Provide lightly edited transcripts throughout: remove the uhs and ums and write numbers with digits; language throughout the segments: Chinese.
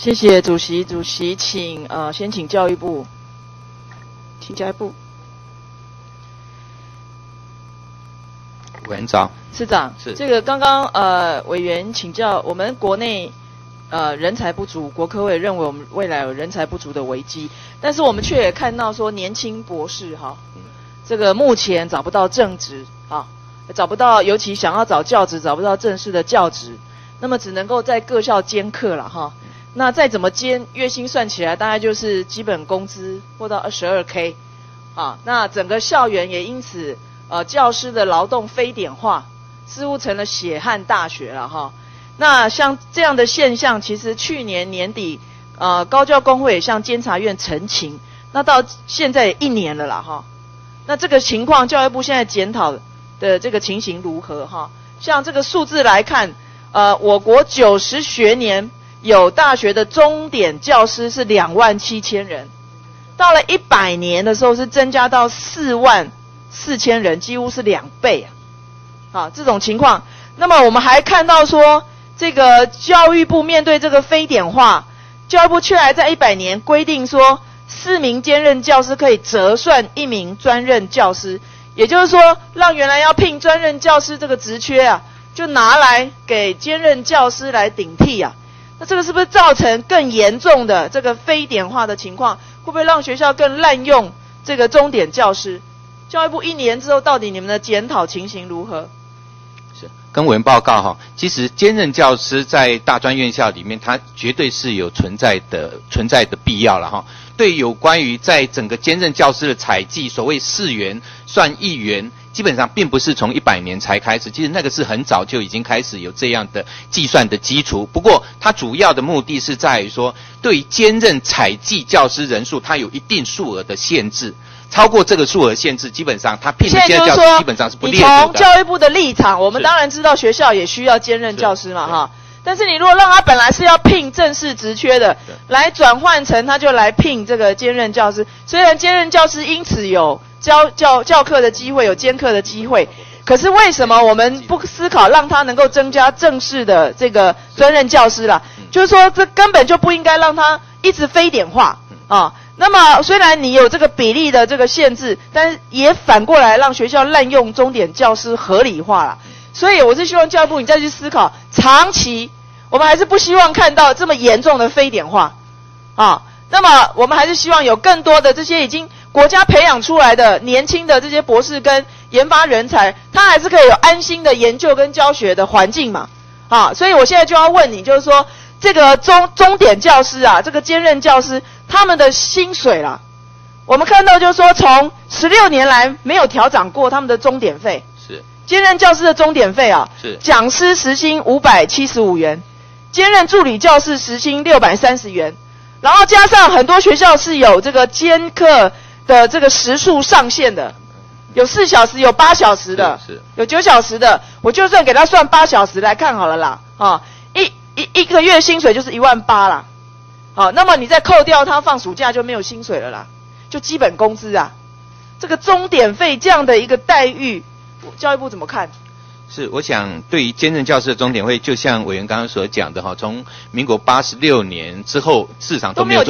谢谢主席，主席请先请教育部，请教育部。委员长。市长。是。这个刚刚委员请教，我们国内人才不足，国科委认为我们未来有人才不足的危机，但是我们却也看到说年轻博士哈，这个目前找不到正职啊，找不到，尤其想要找教职，找不到正式的教职，那么只能够在各校兼课了哈。那再怎么兼，月薪算起来大概就是基本工资或到22K， 啊，那整个校园也因此教师的劳动非典化，似乎成了血汗大学了哈。那像这样的现象，其实去年年底，高教工会也向监察院陈情，那到现在也1年了啦哈。那这个情况，教育部现在检讨的这个情形如何哈？像这个数字来看，我国90学年有大学的钟点教师是27000人，到了100年的时候是增加到44000人，几乎是2倍啊！啊，这种情况，那么我们还看到说。这个教育部面对这个非典化，教育部却还在100年规定说，4名兼任教师可以折算1名专任教师，也就是说，让原来要聘专任教师这个职缺啊，就拿来给兼任教师来顶替啊。那这个是不是造成更严重的这个非典化的情况？会不会让学校更滥用这个钟点教师？教育部1年之后，到底你们的检讨情形如何？跟委员报告哈，其实兼任教师在大专院校里面，它绝对是有存在的必要了哈。对有关于在整个兼任教师的采计，所谓4元算1元，基本上并不是从100年才开始，其实那个是很早就已经开始有这样的计算的基础。不过它主要的目的是在于说，对于兼任采计教师人数，它有一定数额的限制。超过这个数额限制，基本上他聘的兼任教师基本上是不列入的。从教育部的立场，我们当然知道学校也需要兼任教师嘛，哈。但是你如果让他本来是要聘正式职缺的，来转换成他就来聘这个兼任教师，虽然兼任教师因此有教课的机会，有兼课的机会，可是为什么我们不思考让他能够增加正式的这个专任教师啦？就是说，这根本就不应该让他一直非典化啊。那么，虽然你有这个比例的这个限制，但是也反过来让学校滥用钟点教师合理化了。所以，我是希望教育部你再去思考，长期我们还是不希望看到这么严重的非典化啊。那么，我们还是希望有更多的这些已经国家培养出来的年轻的这些博士跟研发人才，他还是可以有安心的研究跟教学的环境嘛啊。所以我现在就要问你，就是说这个钟点教师啊，这个兼任教师。他们的薪水啦，我们看到就是说，从16年来没有调涨过他们的钟点费。是兼任教师的钟点费啊，是讲师时薪575元，兼任助理教师时薪630元，然后加上很多学校是有这个兼课的这个时数上限的，有4小时，有8小时的，是有9小时的。我就算给他算8小时来看好了啦，啊，一个月薪水就是18000啦。好，那么你再扣掉他放暑假就没有薪水了啦，就基本工资啊，这个钟点费这样的一个待遇，教育部怎么看？是，我想对于兼任教师的钟点费，就像委员刚刚所讲的哈，从民国86年之后，市场都没有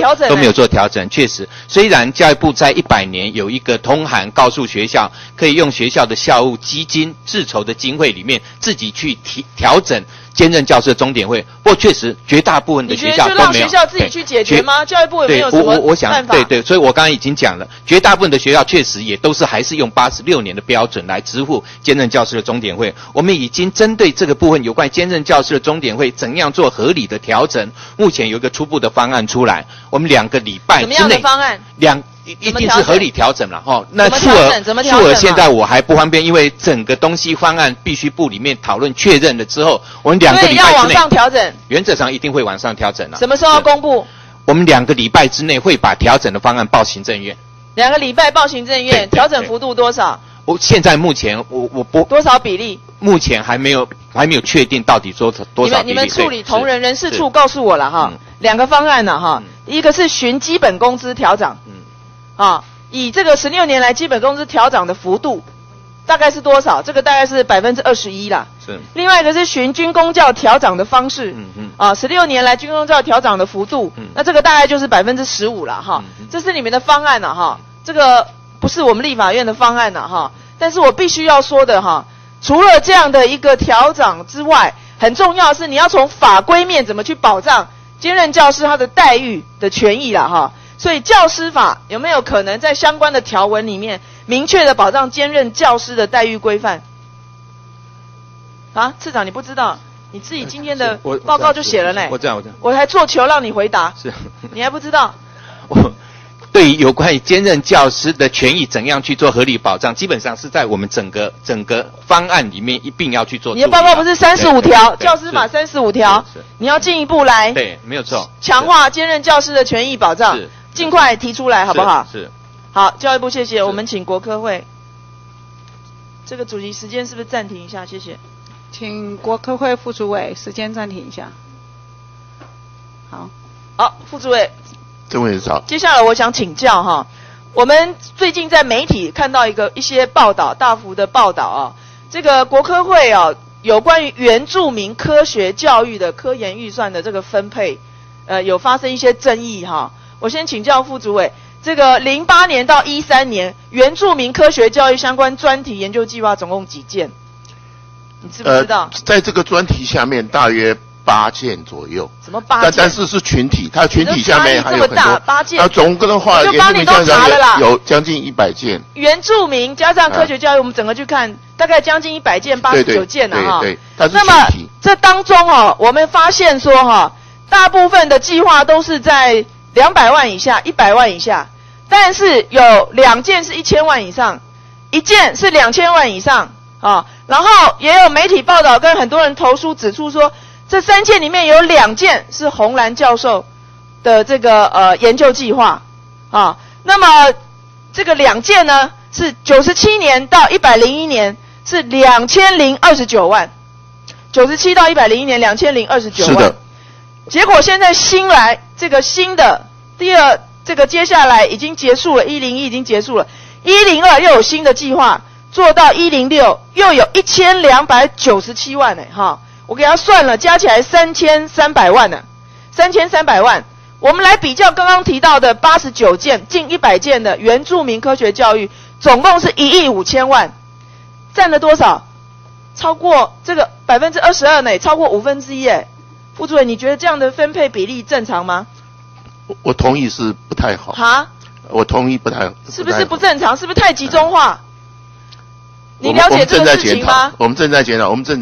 做调整，确实，虽然教育部在100年有一个通函告诉学校，可以用学校的校务基金自筹的经费里面自己去调整。兼任教师的钟点费，不过确实绝大部分的学校都没有。你觉得就让学校自己去解决吗？教育部也没有什么办法。我想对，所以我刚刚已经讲了，绝大部分的学校确实也都是还是用86年的标准来支付兼任教师的钟点费。我们已经针对这个部分有关兼任教师的钟点费怎样做合理的调整，目前有一个初步的方案出来，我们2个礼拜之内。什么样的方案？一定是合理调整了哈。那数额现在我还不方便，因为整个东西方案必须部里面讨论确认了之后，我们2个礼拜之内要往上调整，原则上一定会往上调整了。什么时候要公布？我们2个礼拜之内会把调整的方案报行政院。2个礼拜报行政院，调整幅度多少？我现在目前我不多少比例？目前还没有确定到底说多少比例。你们处理同仁人事处告诉我了哈，2个方案了哈，一个是循基本工资调整。以这个16年来基本工资调涨的幅度，大概是多少？这个大概是21%啦。是。另外一个是循军公教调涨的方式，啊，16年来军公教调涨的幅度，那这个大概就是15%啦哈。这是你们的方案了哈，这个不是我们立法院的方案了哈。但是我必须要说的哈，除了这样的一个调涨之外，很重要的是你要从法规面怎么去保障兼任教师他的待遇的权益啦哈。所以教师法有没有可能在相关的条文里面？ 明确的保障兼任教师的待遇规范啊，次长你不知道，你自己今天的报告就写了呢。我还做球让你回答，是你还不知道。我对于有关于兼任教师的权益怎样去做合理保障，基本上是在我们整个方案里面一并要去做。你的报告不是35条，教师法35条，你要进一步来对，没有错，强化兼任教师的权益保障，尽快提出来好不好？是。 好，教育部谢谢，我们请国科会。这个主席时间是不是暂停一下？谢谢，请国科会副主委时间暂停一下。好，好，副主委，这位是好。接下来我想请教哈，我们最近在媒体看到一些报道，大幅的报道啊，这个国科会啊，有关于原住民科学教育的科研预算的这个分配，有发生一些争议哈。我先请教副主委。 这个08年到13年原住民科学教育相关专题研究计划总共几件？你知不知道？在这个专题下面大约8件左右。什么8件？但是是群体，它群体下面还有很多。8件。啊，总共的话，原住民都查了啦，有将近100件。原住民加上科学教育，我们整个去看，大概将近100件，89件了哈。对，它是群体。那么这当中哦，我们发现说哈，大部分的计划都是在。 200万以下，100万以下，但是有2件是1000万以上，1件是2000万以上啊。然后也有媒体报道跟很多人投诉指出说，这3件里面有2件是洪兰教授的这个研究计划啊。那么这个2件呢是97年到101年是2029万，97到101年2029万。是的。 结果现在这个新的接下来已经结束了，101已经结束了，102又有新的计划，做到106又有1297万呢，哈，我给他算了，加起来3300万呢，3300万。我们来比较刚刚提到的89件，近100件的原住民科学教育，总共是1亿5千万，占了多少？超过这个22%呢，超过1/5哎。 副主任，你觉得这样的分配比例正常吗？我同意是不太好。哈？我同意不太好。是不是不正常？是不是太集中化？你了解这个事情吗？我们正在检讨，正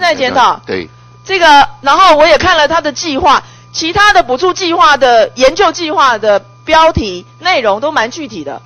在检讨。对。这个，然后我也看了他的计划，其他的补助计划的研究计划的标题内容都蛮具体的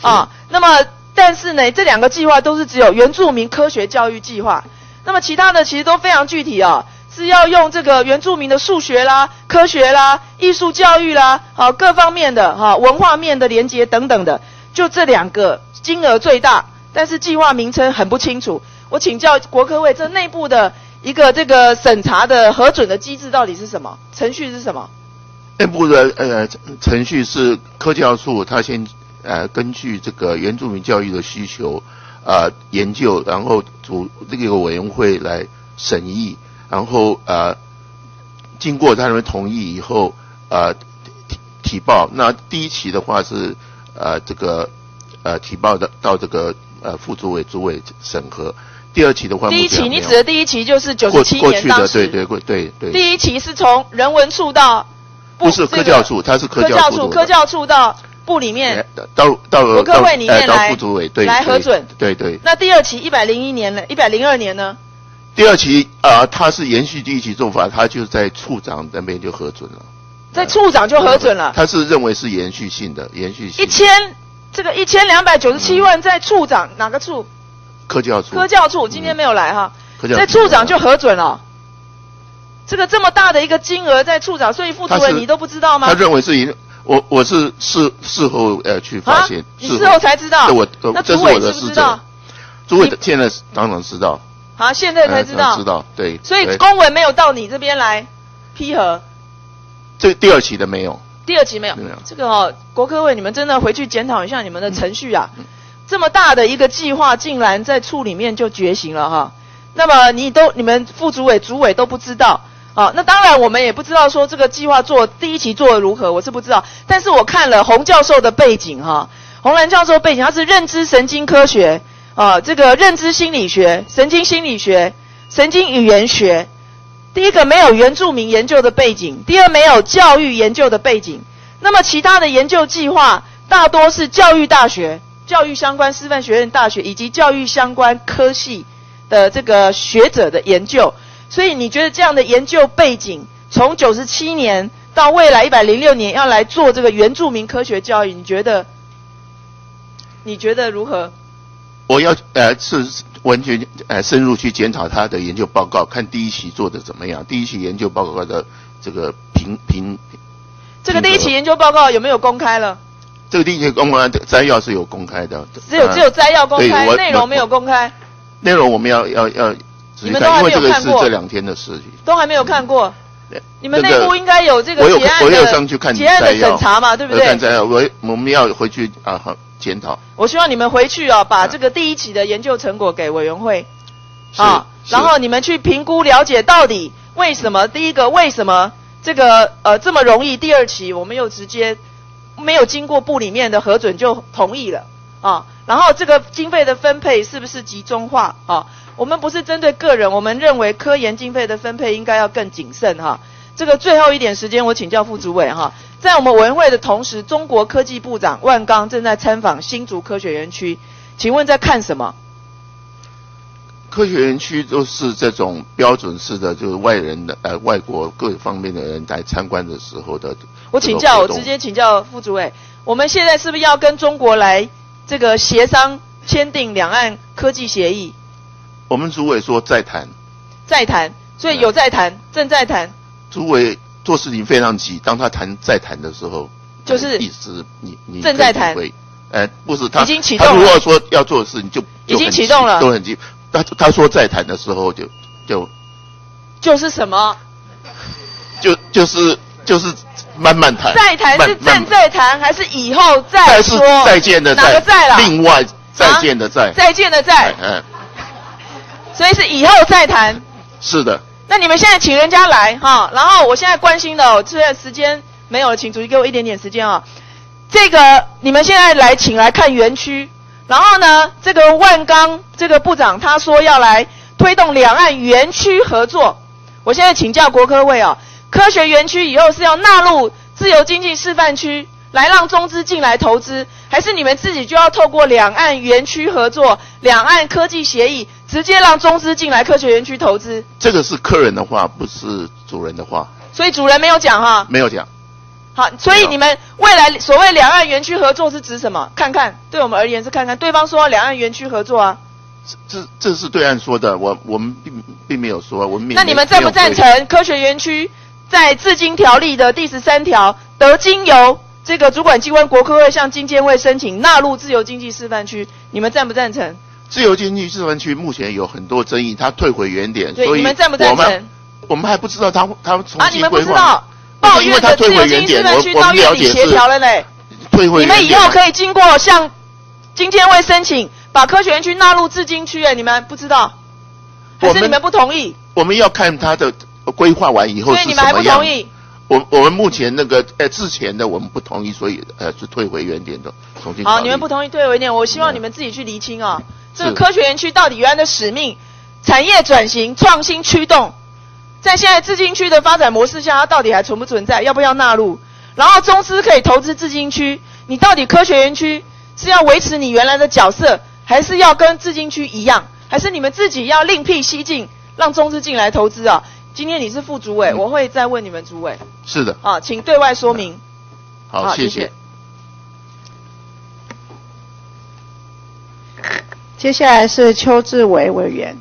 啊。那么，但是呢，这2个计划都是只有原住民科学教育计划，那么其他的其实都非常具体啊。 是要用这个原住民的数学啦、科学啦、艺术教育啦，好各方面的哈文化面的连结等等的，就这2个金额最大，但是计划名称很不清楚。我请教国科会，这内部的一个这个审查的核准的机制到底是什么？程序是什么？内部的程序是科教署，他先根据这个原住民教育的需求研究，然后组这个委员会来审议。 然后经过他们同意以后，提报。那第一期的话是提报的到这个副主委、主委审核。第二期的话，第一期你指的第一期就是97年当时对。第一期是从人文处到部，不是科教处，它是科教处到部里面，到国科会里面来，到副主委来核准。对。那第二期101年呢？102年呢？ 第二期它是延续第一期做法，它就在处长那边就核准了，在处长就核准了。他是认为是延续性的，1297万在处长哪个处？科教处今天没有来哈，在处长就核准了。这个这么大的一个金额在处长，所以副主委你都不知道吗？他认为是，我是事后去发现，你事后才知道，那主委知不知道？主委现在当然知道。 啊，现在才知道，对，所以公文没有到你这边来批核。这第二期的没有，这个哦，国科会你们真的回去检讨一下你们的程序啊。这么大的一个计划，竟然在处里面就决行了哈。那么你们副主委、主委都不知道啊。那当然我们也不知道说这个计划做第一期做得如何，我是不知道。但是我看了洪教授的背景哈，洪兰教授背景，他是认知神经科学啊，这个认知心理学、神经心理学、神经语言学。第一个没有原住民研究的背景，第二没有教育研究的背景。那么其他的研究计划大多是教育大学、教育相关师范学院大学以及教育相关科系的这个学者的研究，所以你觉得这样的研究背景，从97年到未来106年要来做这个原住民科学教育，你觉得如何？我要是完全深入去检讨他的研究报告，看第一期做的怎么样，第一期研究报告的这个这个第一期研究报告有没有公开了？这个第一期公开的摘要是有公开的，只有摘要公开，内容没有公开。内容我们要仔细看，因为这个是这两天的事情，都还没有看过。你们内部应该有这个结案的审查嘛，对不对？看摘要，我们要回去啊，好检讨。我希望你们回去啊，把这个第一期的研究成果给委员会啊，然后你们去评估了解到底为什么第一个为什么这个这么容易，第二期我们又直接没有经过部里面的核准就同意了啊。然后这个经费的分配是不是集中化啊？我们不是针对个人，我们认为科研经费的分配应该要更谨慎哈、啊。这个最后一点时间，我请教副主委哈、啊，在我们委员会的同时，中国科技部长万钢正在参访新竹科学园区，请问在看什么？科学园区都是这种标准式的，就是外人的外国各方面的人来参观的时候的。我直接请教副主委，我们现在是不是要跟中国来？这个协商签订两岸科技协议，我们主委说在谈，所以有在谈，正在谈。主委做事情非常急，当他谈在谈的时候，就是意思你正在谈，不是他已经启动了。他如果说要做的事情就已经启动了，都很急。他说在谈的时候就是什么？就是。慢慢谈，再谈是正在谈还是以后再说？再见的再，哪个再了？另外再见的再，再见的再，所以是以后再谈。是的。那你们现在请人家来哈，然后我现在关心的，现在时间没有了，请主席给我一点点时间啊。这个你们现在来请来看园区，然后呢，这个万钢这个部长他说要来推动两岸园区合作，我现在请教国科会啊。科学园区以后是要纳入自由经济示范区，来让中资进来投资，还是你们自己就要透过两岸园区合作、两岸科技协议，直接让中资进来科学园区投资？这个是客人的话，不是主人的话。所以主人没有讲哈？没有讲。好，所以你们未来所谓两岸园区合作是指什么？看看，对我们而言是看看。对方说两岸园区合作啊。这是对岸说的，我们并没有说，我们。那你们赞不赞成科学园区？在《自经条例》的第13条，得经由这个主管机关国科会向经监会申请纳入自由经济示范区，你们赞不赞成？自由经济示范区目前有很多争议，它退回原点，所以你们赞不赞成？我们还不知道它重新规划。抱怨的自由经济示范区到月底协调了嘞。退回原点。你们以后可以经过向经监会申请，把科学园区纳入自经区，你们不知道，还是你们不同意？我们要看它的。规划完以后是什么样？所以你们还不同意？我们目前那个之前的我们不同意，所以是退回原点的，重新。好，你们不同意退回原点，我希望你们自己去厘清啊。这个科学园区到底原来的使命、产业转型、创新驱动，在现在自经区的发展模式下，它到底还存不存在？要不要纳入？然后中资可以投资自经区，你到底科学园区是要维持你原来的角色，还是要跟自经区一样？还是你们自己要另辟蹊径，让中资进来投资啊？今天你是副主委，我会再问你们主委。是的。啊，请对外说明。好，谢谢。接下来是邱志伟委员。